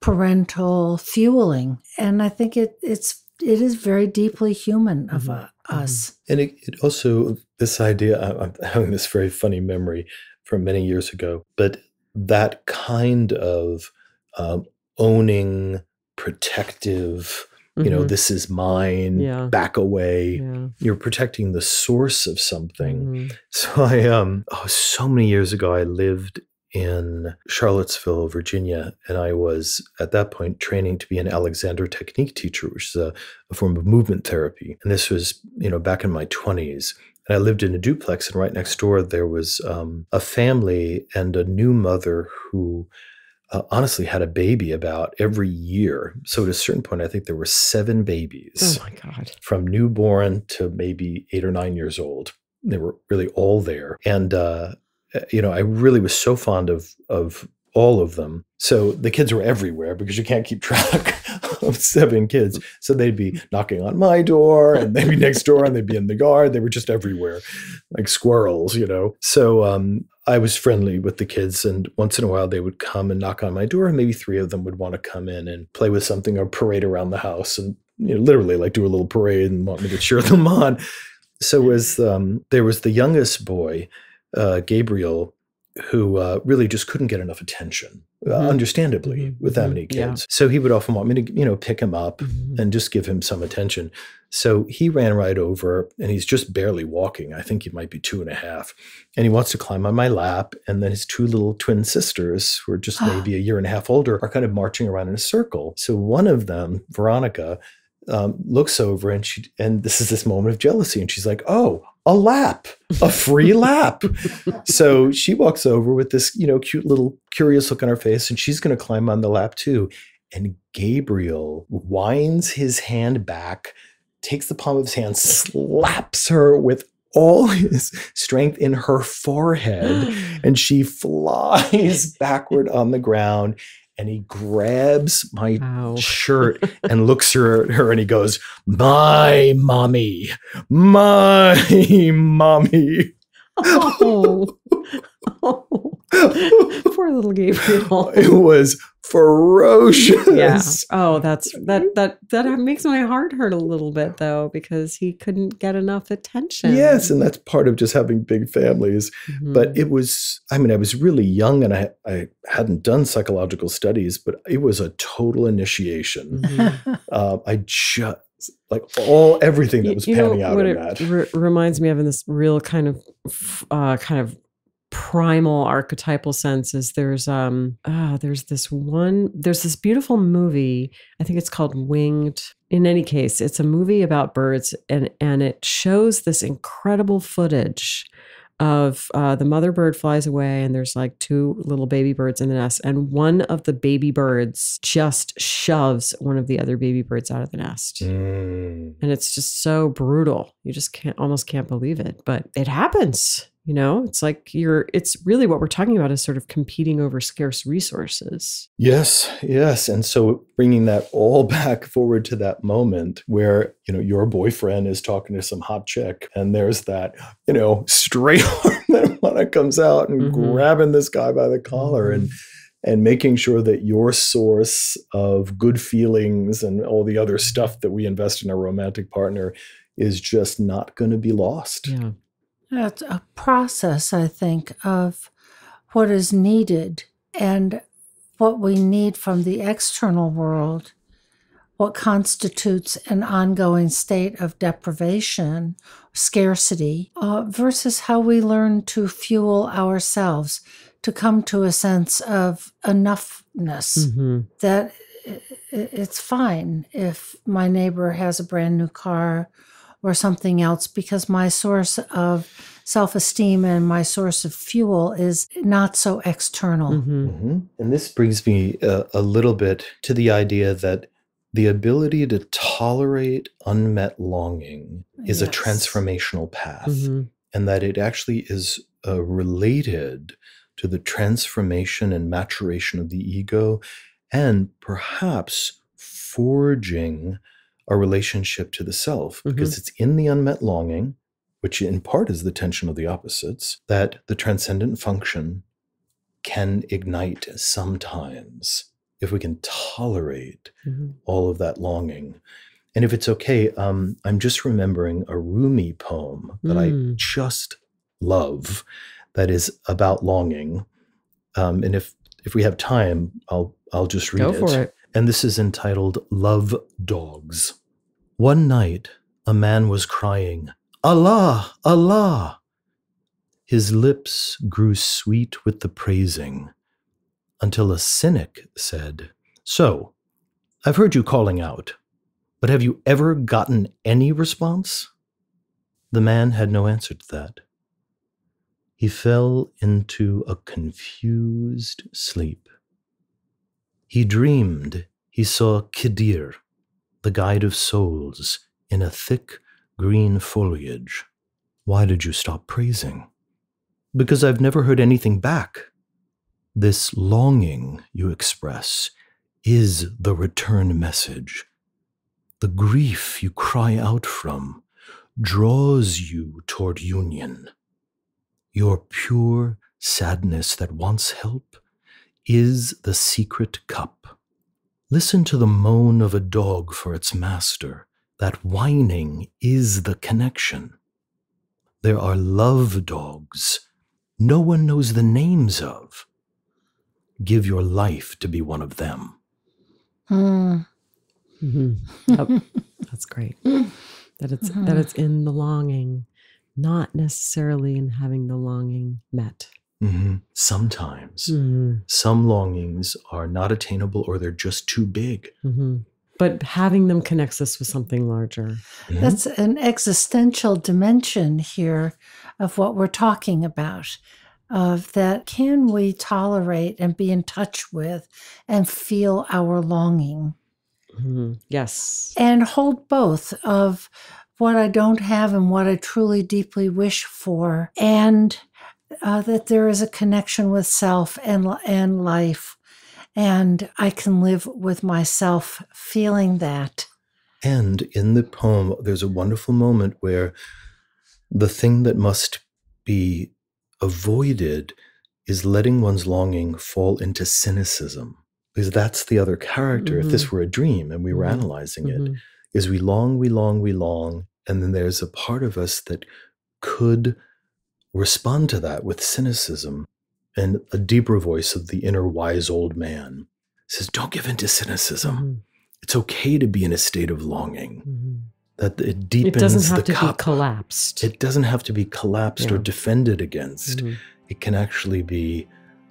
parental fueling. And I think it it's it is very deeply human mm-hmm. of uh, us. And it, it also, this idea, I'm having this very funny memory from many years ago, but that kind of um, owning, protective, you know, mm-hmm. this is mine, yeah. back away. Yeah. You're protecting the source of something. Mm-hmm. So I, um, oh, so many years ago, I lived in Charlottesville, Virginia, and I was at that point training to be an Alexander Technique teacher, which is a, a form of movement therapy. And this was, you know, back in my twenties. And I lived in a duplex, and right next door, there was um, a family and a new mother who uh, honestly had a baby about every year. So at a certain point, I think there were seven babies. Oh my God. From newborn to maybe eight or nine years old. They were really all there. And, uh, you know, I really was so fond of, of all of them. So the kids were everywhere because you can't keep track of seven kids. So they'd be knocking on my door, and they'd be next door, and they'd be in the yard. They were just everywhere like squirrels, you know? So, um, I was friendly with the kids, and once in a while they would come and knock on my door, and maybe three of them would want to come in and play with something or parade around the house and, you know, literally like do a little parade and want me to cheer them on. So as, um, there was the youngest boy, uh, Gabriel, who uh, really just couldn't get enough attention, mm-hmm. uh, understandably, mm-hmm. with that many kids. Yeah. So he would often want me to, you know, pick him up mm-hmm. and just give him some attention. So he ran right over, and he's just barely walking. I think he might be two and a half. And he wants to climb on my lap. And then his two little twin sisters, who are just maybe a year and a half older, are kind of marching around in a circle. So one of them, Veronica, um, looks over, and she, and this is this moment of jealousy. And she's like, oh, a lap, a free lap. So she walks over with this, you know, cute little curious look on her face, and she's going to climb on the lap too. And Gabriel winds his hand back, takes the palm of his hand, slaps her with all his strength in her forehead, and she flies backward on the ground. And he grabs my Ow. shirt and looks at her, and he goes, my mommy, my mommy. Oh, oh. Poor little Gabriel. It was ferocious. Yeah. Oh, that's that that that makes my heart hurt a little bit, though, because he couldn't get enough attention. Yes, and that's part of just having big families. Mm-hmm. But it was, I mean, I was really young, and I I hadn't done psychological studies, but it was a total initiation. Mm-hmm. uh, I just like all everything that was you panning know, out what in it that re reminds me of in this real kind of uh, kind of. primal archetypal sense is there's um ah oh, there's this one there's this beautiful movie, I think it's called Winged. In any case, it's a movie about birds, and and it shows this incredible footage of uh the mother bird flies away, and there's like two little baby birds in the nest, and one of the baby birds just shoves one of the other baby birds out of the nest. Mm. And it's just so brutal, you just can't almost can't believe it, but it happens. You know, it's like you're, it's really what we're talking about is sort of competing over scarce resources. Yes, yes. And so bringing that all back forward to that moment where, you know, your boyfriend is talking to some hot chick, and there's that, you know, straight arm that Lana comes out and mm-hmm. grabbing this guy by the collar mm-hmm. and, and making sure that your source of good feelings and all the other stuff that we invest in a romantic partner is just not going to be lost. Yeah. It's a process, I think, of what is needed and what we need from the external world, what constitutes an ongoing state of deprivation, scarcity, uh, versus how we learn to fuel ourselves, to come to a sense of enoughness, mm-hmm. that it's fine if my neighbor has a brand new car or something else, because my source of self-esteem and my source of fuel is not so external. Mm-hmm. Mm-hmm. And this brings me a, a little bit to the idea that the ability to tolerate unmet longing is yes. a transformational path, mm-hmm. and that it actually is uh, related to the transformation and maturation of the ego, and perhaps forging our relationship to the self, because mm-hmm. it's in the unmet longing, which in part is the tension of the opposites, that the transcendent function can ignite sometimes if we can tolerate mm-hmm. all of that longing. And if it's okay, um, I'm just remembering a Rumi poem that mm. I just love that is about longing. Um, and if if we have time, I'll, I'll just read Go it. Go for it. And this is entitled Love Dogs. One night, a man was crying, Allah, Allah. His lips grew sweet with the praising, until a cynic said, so, I've heard you calling out, but have you ever gotten any response? The man had no answer to that. He fell into a confused sleep, He dreamed he saw Khidr, the guide of souls, in a thick green foliage. Why did you stop praising? Because I've never heard anything back. This longing you express is the return message. The grief you cry out from draws you toward union. Your pure sadness that wants help is the secret cup. Listen to the moan of a dog for its master. That whining is the connection. There are love dogs no one knows the names of. Give your life to be one of them. Mm. Mm-hmm. Oh, that's great. That it's, mm-hmm. that it's in the longing, not necessarily in having the longing met. Mm-hmm. Sometimes. Mm-hmm. Some longings are not attainable or they're just too big. Mm-hmm. But having them connects us with something larger. Mm-hmm. That's an existential dimension here of what we're talking about, of that can we tolerate and be in touch with and feel our longing? Mm-hmm. Yes. And hold both of what I don't have and what I truly deeply wish for, and uh, that there is a connection with self and, and life, and I can live with myself feeling that. And in the poem, there's a wonderful moment where the thing that must be avoided is letting one's longing fall into cynicism. Because that's the other character. Mm-hmm. If this were a dream and we were mm-hmm. analyzing it, mm-hmm. is we long, we long, we long, and then there's a part of us that could respond to that with cynicism. And a deeper voice of the inner wise old man says, don't give in to cynicism. Mm-hmm. It's okay to be in a state of longing. Mm-hmm. That it deepens the cup. It doesn't have to cup. be collapsed. It doesn't have to be collapsed yeah. or defended against. Mm-hmm. It can actually be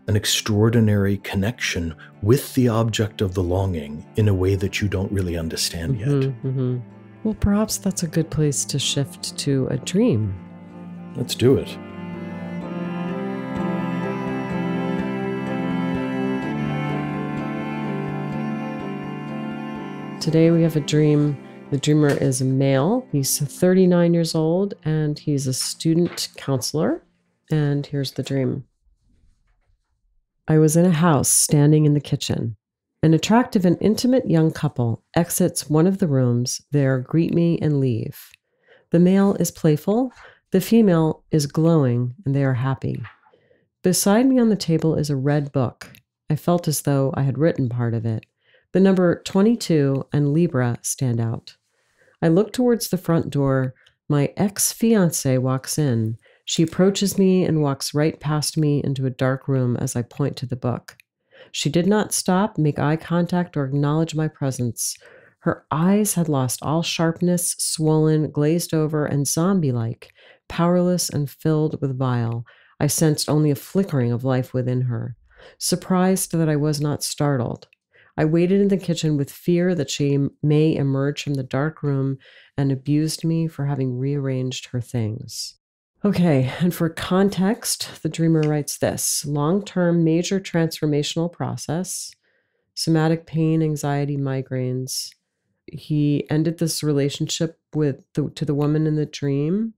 an extraordinary connection with the object of the longing in a way that you don't really understand mm-hmm, yet. Mm-hmm. Well, perhaps that's a good place to shift to a dream. Let's do it. Today we have a dream. The dreamer is a male. He's thirty-nine years old and he's a student counselor. And here's the dream. I was in a house standing in the kitchen. An attractive and intimate young couple exits one of the rooms there, greet me, and leave. The male is playful, the female is glowing, and they are happy. Beside me on the table is a red book. I felt as though I had written part of it. The number twenty-two and Libra stand out. I look towards the front door. My ex-fiancée walks in. She approaches me and walks right past me into a dark room as I point to the book. She did not stop, make eye contact, or acknowledge my presence. Her eyes had lost all sharpness, swollen, glazed over, and zombie-like, powerless and filled with bile. I sensed only a flickering of life within her. Surprised that I was not startled, I waited in the kitchen with fear that she may emerge from the dark room and abused me for having rearranged her things. Okay, and for context, the dreamer writes this: long-term major transformational process, somatic pain, anxiety, migraines. He ended this relationship with the, to the woman in the dream,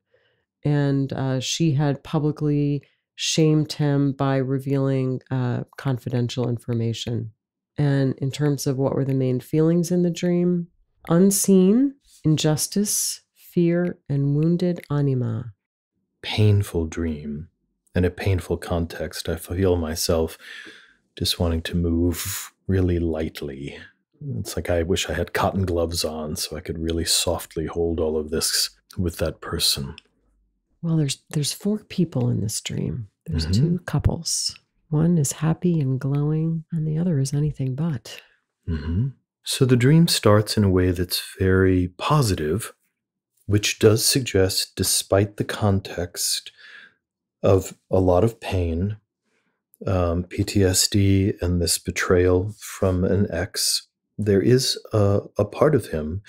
and uh, she had publicly shamed him by revealing uh, confidential information. And in terms of what were the main feelings in the dream, unseen, injustice, fear, and wounded anima. Painful dream and a painful context. I feel myself just wanting to move really lightly. It's like I wish I had cotton gloves on so I could really softly hold all of this with that person. Well, there's there's four people in this dream. There's mm-hmm. two couples. One is happy and glowing, and the other is anything but. Mm-hmm. So the dream starts in a way that's very positive, which does suggest, despite the context of a lot of pain, um, P T S D and this betrayal from an ex, there is a, a part of him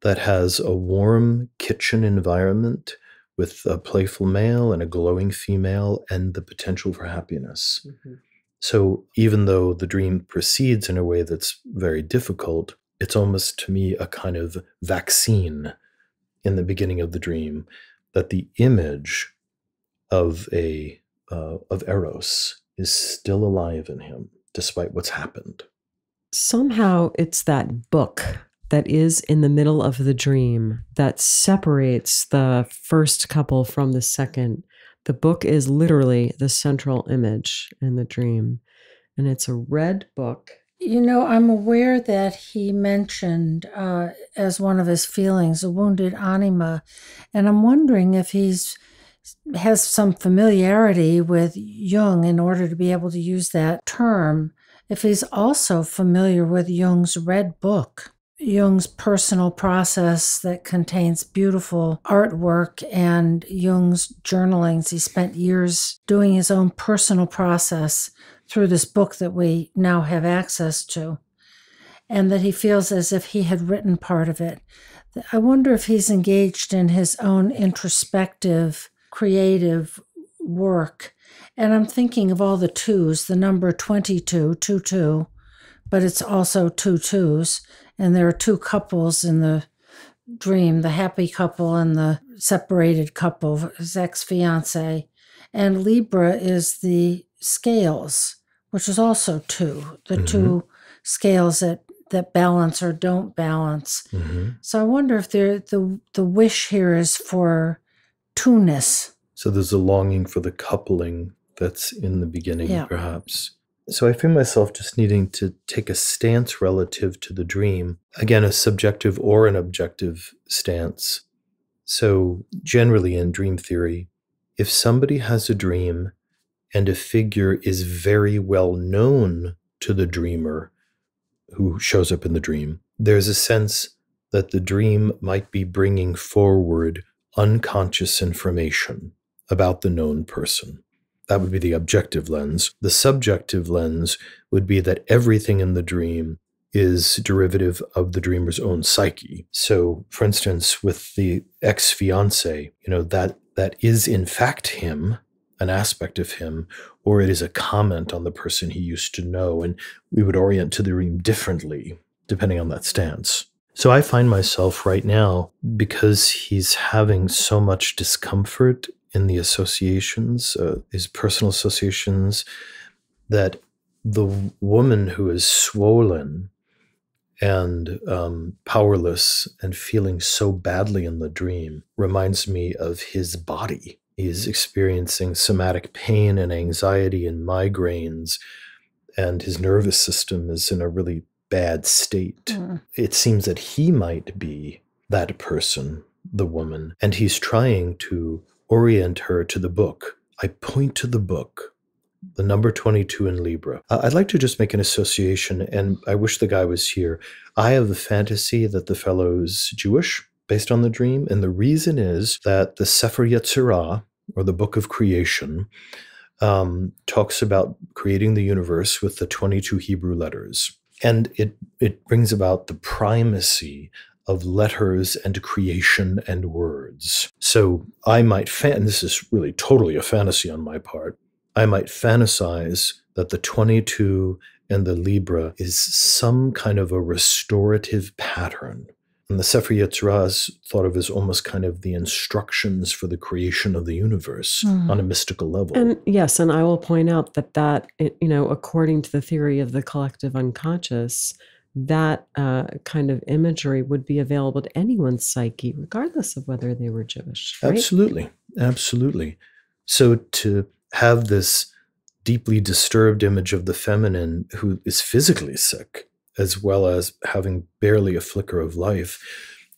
that has a warm kitchen environment with a playful male and a glowing female and the potential for happiness. Mm-hmm. So even though the dream proceeds in a way that's very difficult, it's almost to me a kind of vaccine in the beginning of the dream that the image of a uh, of Eros is still alive in him, despite what's happened. Somehow it's that book that is in the middle of the dream that separates the first couple from the second. The book is literally the central image in the dream, and it's a red book. You know, I'm aware that he mentioned uh, as one of his feelings, a wounded anima, and I'm wondering if he's has some familiarity with Jung in order to be able to use that term, if he's also familiar with Jung's Red Book. Jung's personal process that contains beautiful artwork and Jung's journalings. He spent years doing his own personal process through this book that we now have access to, and that he feels as if he had written part of it. I wonder if he's engaged in his own introspective, creative work. And I'm thinking of all the twos, the number twenty-two, two two, but it's also two twos. And there are two couples in the dream, the happy couple and the separated couple, his ex-fiancé. And Libra is the scales, which is also two, the mm-hmm. two scales that, that balance or don't balance. Mm-hmm. So I wonder if there, the, the wish here is for two-ness. So there's a longing for the coupling that's in the beginning, yeah. perhaps. So I find myself just needing to take a stance relative to the dream, again, a subjective or an objective stance. So generally in dream theory, if somebody has a dream and a figure is very well known to the dreamer who shows up in the dream, there's a sense that the dream might be bringing forward unconscious information about the known person. That would be the objective lens. The subjective lens would be that everything in the dream is derivative of the dreamer's own psyche. So, for instance, with the ex-fiancé, you know, that that is in fact him, an aspect of him, or it is a comment on the person he used to know, and we would orient to the dream differently, depending on that stance. So I find myself right now, because he's having so much discomfort in the associations, uh, his personal associations, that the woman who is swollen and um, powerless and feeling so badly in the dream reminds me of his body. He is experiencing somatic pain and anxiety and migraines, and his nervous system is in a really bad state. Mm. It seems that he might be that person, the woman, and he's trying to orient her to the book. I point to the book, the number twenty-two in Libra. Uh, I'd like to just make an association, and I wish the guy was here. I have a fantasy that the fellow's Jewish, based on the dream, and the reason is that the Sefer Yetzirah, or the Book of Creation, um, talks about creating the universe with the twenty-two Hebrew letters. And it, it brings about the primacy of letters and creation and words. So I might, fan this is really totally a fantasy on my part, I might fantasize that the twenty-two and the Libra is some kind of a restorative pattern. And the Sefer Yetzirah is thought of as almost kind of the instructions for the creation of the universe mm. on a mystical level. And yes, and I will point out that that, you know, according to the theory of the collective unconscious, that uh, kind of imagery would be available to anyone's psyche, regardless of whether they were Jewish. Right? Absolutely. Absolutely. So to have this deeply disturbed image of the feminine who is physically sick, as well as having barely a flicker of life,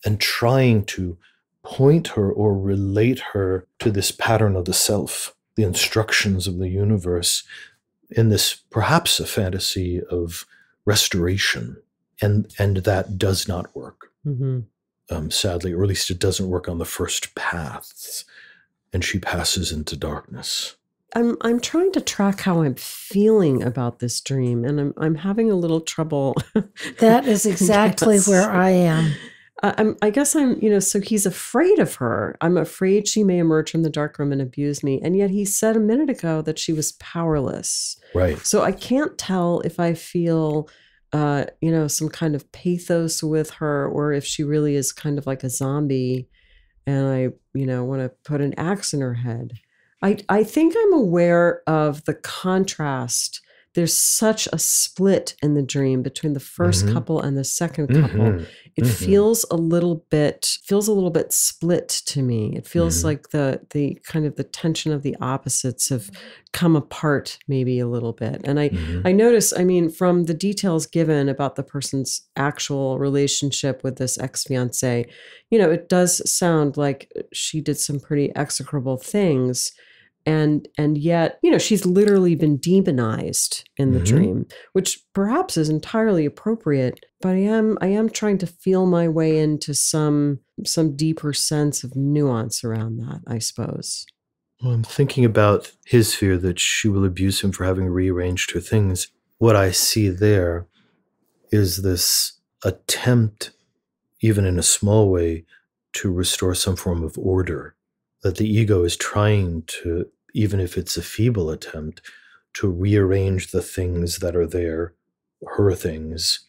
and trying to point her or relate her to this pattern of the self, the instructions of the universe, in this perhaps a fantasy of restoration. And and that does not work, mm-hmm. um, sadly, or at least it doesn't work on the first paths, and she passes into darkness. I'm I'm trying to track how I'm feeling about this dream, and I'm I'm having a little trouble. That is exactly yes. where I am. uh, I'm, I guess I'm, you know, so he's afraid of her. I'm afraid she may emerge from the dark room and abuse me. And yet he said a minute ago that she was powerless. Right. So I can't tell if I feel, uh, you know, some kind of pathos with her, or if she really is kind of like a zombie and I, you know, want to put an axe in her head. I, I think I'm aware of the contrast. There's such a split in the dream between the first mm-hmm. couple and the second couple. Mm-hmm. It mm-hmm. feels a little bit, feels a little bit split to me. It feels mm-hmm. like the, the kind of the tension of the opposites have come apart maybe a little bit. And I, mm-hmm. I notice, I mean, from the details given about the person's actual relationship with this ex-fiance, you know, it does sound like she did some pretty execrable things. And and yet, you know, she's literally been demonized in the mm-hmm. dream, which perhaps is entirely appropriate. But I am I am trying to feel my way into some some deeper sense of nuance around that, I suppose. Well, I'm thinking about his fear that she will abuse him for having rearranged her things. What I see there is this attempt, even in a small way, to restore some form of order, that the ego is trying to, even if it's a feeble attempt, to rearrange the things that are there, her things.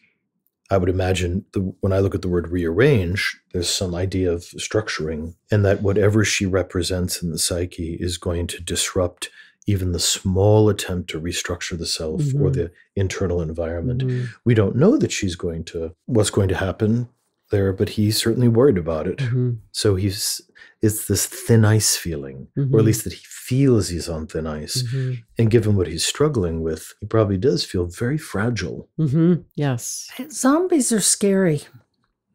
I would imagine the, when I look at the word rearrange, there's some idea of structuring, and that whatever she represents in the psyche is going to disrupt even the small attempt to restructure the self mm-hmm. or the internal environment. Mm-hmm. We don't know that she's going to, what's going to happen there, but he's certainly worried about it. Mm-hmm. So he's, it's this thin ice feeling, mm-hmm. or at least that he feels he's on thin ice. Mm-hmm. And given what he's struggling with, he probably does feel very fragile. Mm-hmm. Yes. Zombies are scary.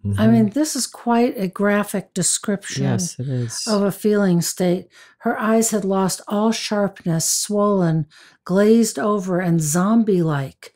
Mm-hmm. I mean, this is quite a graphic description yes, it is. Of a feeling state. Her eyes had lost all sharpness, swollen, glazed over, and zombie-like.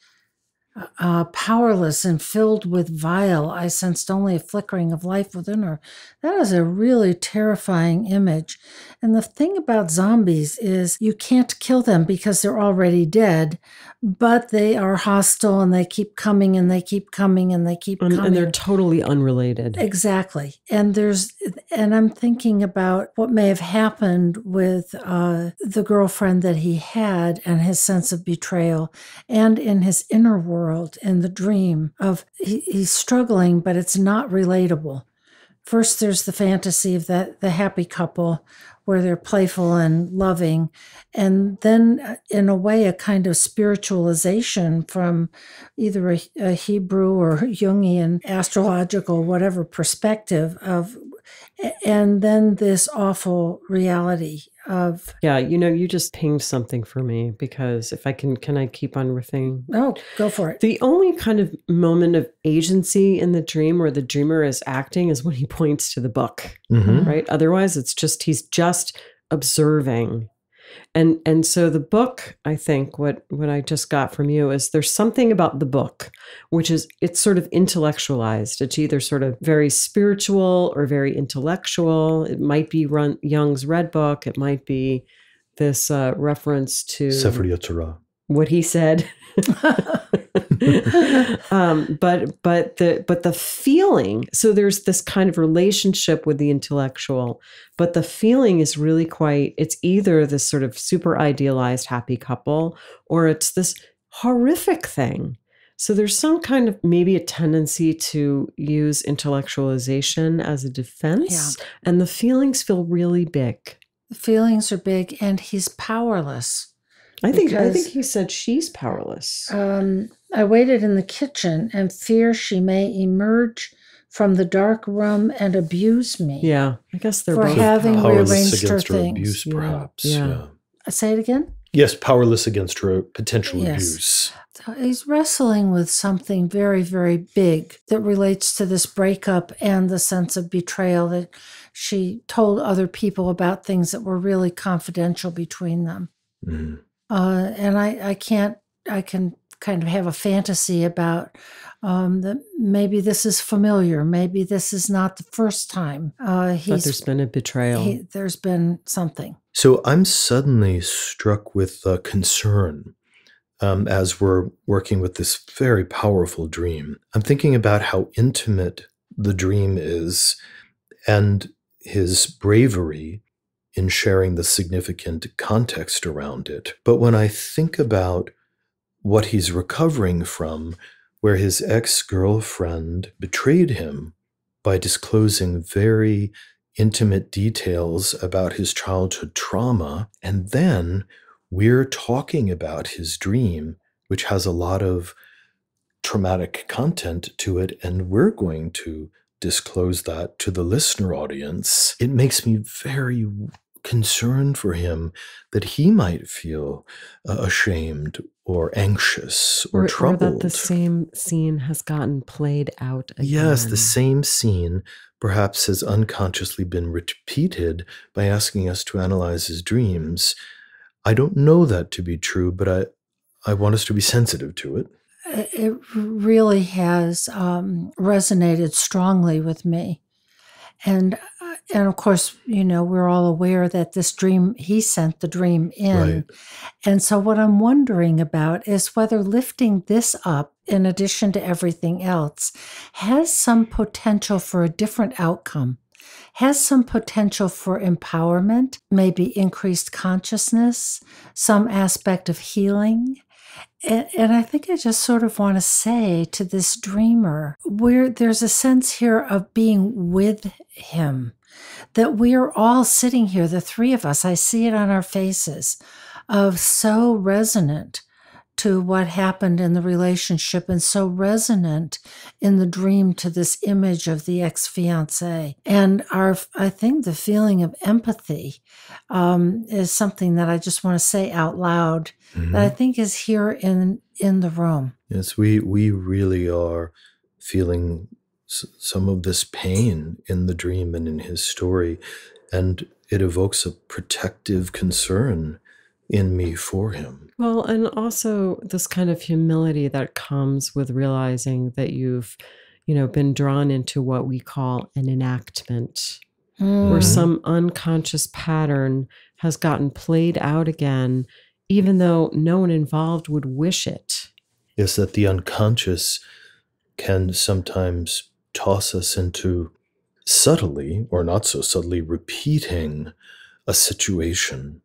Uh, powerless and filled with vile, I sensed only a flickering of life within her. That is a really terrifying image. And the thing about zombies is you can't kill them because they're already dead, but they are hostile and they keep coming and they keep coming and they keep coming. And they're totally unrelated. Exactly. And there's, and I'm thinking about what may have happened with uh, the girlfriend that he had and his sense of betrayal, and in his inner world. World in the dream of he, he's struggling, but it's not relatable. First, there's the fantasy of that the happy couple where they're playful and loving, and then in a way a kind of spiritualization from either a, a Hebrew or Jungian astrological whatever perspective of, and then this awful reality of yeah, you know, you just pinged something for me, because if I can, can I keep on riffing? Oh, go for it. The only kind of moment of agency in the dream where the dreamer is acting is when he points to the book, mm-hmm. right? Otherwise, it's just, he's just observing. And and so the book, I think what what I just got from you is there's something about the book, which is it's sort of intellectualized. It's either sort of very spiritual or very intellectual. It might be Run, Jung's Red Book. It might be this uh, reference to Sefer Yetzirah. What he said. um, but but the but the feeling, so there's this kind of relationship with the intellectual, but the feeling is really quite, it's either this sort of super idealized happy couple, or it's this horrific thing. So there's some kind of maybe a tendency to use intellectualization as a defense, yeah. and the feelings feel really big. The feelings are big, and he's powerless. I think because, I think he said she's powerless. Um, I waited in the kitchen and fear she may emerge from the dark room and abuse me. Yeah, I guess they're for both having powerless rearranged against her, her things. Abuse, perhaps. Yeah. Yeah. Yeah. Say it again. Yes, powerless against her potential yes. abuse. So he's wrestling with something very, very big that relates to this breakup and the sense of betrayal that she told other people about things that were really confidential between them. Mm. Uh, and I, I can't, I can kind of have a fantasy about um, that maybe this is familiar. Maybe this is not the first time. Uh, he's, but there's been a betrayal. He, there's been something. So I'm suddenly struck with uh, concern um, as we're working with this very powerful dream. I'm thinking about how intimate the dream is, and his bravery in sharing the significant context around it. But when I think about what he's recovering from, where his ex-girlfriend betrayed him by disclosing very intimate details about his childhood trauma, and then we're talking about his dream, which has a lot of traumatic content to it, and we're going to disclose that to the listener audience, it makes me very concerned for him that he might feel uh, ashamed or anxious or, or troubled. Or that the same scene has gotten played out again. Yes, the same scene perhaps has unconsciously been repeated by asking us to analyze his dreams. I don't know that to be true, but I, I want us to be sensitive to it. It really has um, resonated strongly with me. And, and of course, you know, we're all aware that this dream, he sent the dream in. Right. And so what I'm wondering about is whether lifting this up, in addition to everything else, has some potential for a different outcome, has some potential for empowerment, maybe increased consciousness, some aspect of healing. And, and I think I just sort of want to say to this dreamer, where there's a sense here of being with him, that we are all sitting here, the three of us, I see it on our faces, of so resonant to what happened in the relationship and so resonant in the dream to this image of the ex-fiancé. And our, I think the feeling of empathy um, is something that I just want to say out loud, mm-hmm. that I think is here in, in the room. Yes, we, we really are feeling s some of this pain in the dream and in his story, and it evokes a protective concern in me for him. Well, and also this kind of humility that comes with realizing that you've, you know, been drawn into what we call an enactment, mm. where some unconscious pattern has gotten played out again, even though no one involved would wish it. Yes, that the unconscious can sometimes toss us into subtly, or not so subtly, repeating a situation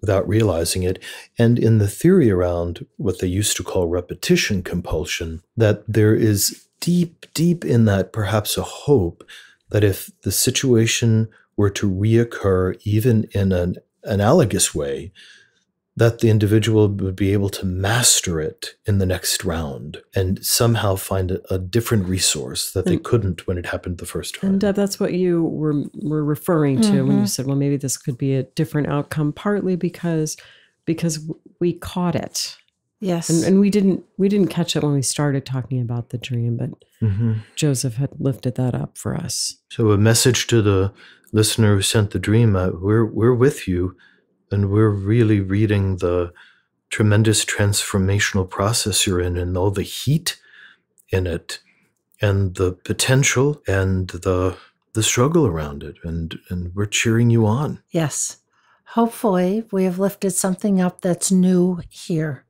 without realizing it. And in the theory around what they used to call repetition compulsion, that there is deep, deep in that perhaps a hope that if the situation were to reoccur even in an analogous way, that the individual would be able to master it in the next round and somehow find a, a different resource that they and, couldn't when it happened the first time. And Deb, that's what you were, were referring to mm-hmm. when you said, well, maybe this could be a different outcome, partly because because we caught it. Yes. And, and we didn't we didn't catch it when we started talking about the dream, but mm-hmm. Joseph had lifted that up for us. So a message to the listener who sent the dream, uh, we're, we're with you. And we're really reading the tremendous transformational process you're in, and all the heat in it and the potential and the the struggle around it. And, and we're cheering you on. Yes. Hopefully we have lifted something up that's new here.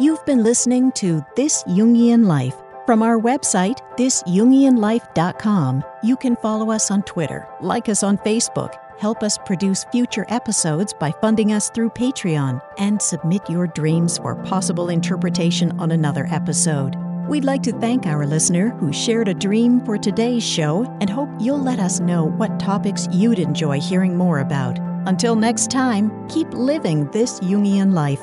You've been listening to This Jungian Life. From our website, this jungian life dot com, you can follow us on Twitter, like us on Facebook, help us produce future episodes by funding us through Patreon, and submit your dreams for possible interpretation on another episode. We'd like to thank our listener who shared a dream for today's show and hope you'll let us know what topics you'd enjoy hearing more about. Until next time, keep living this Jungian life.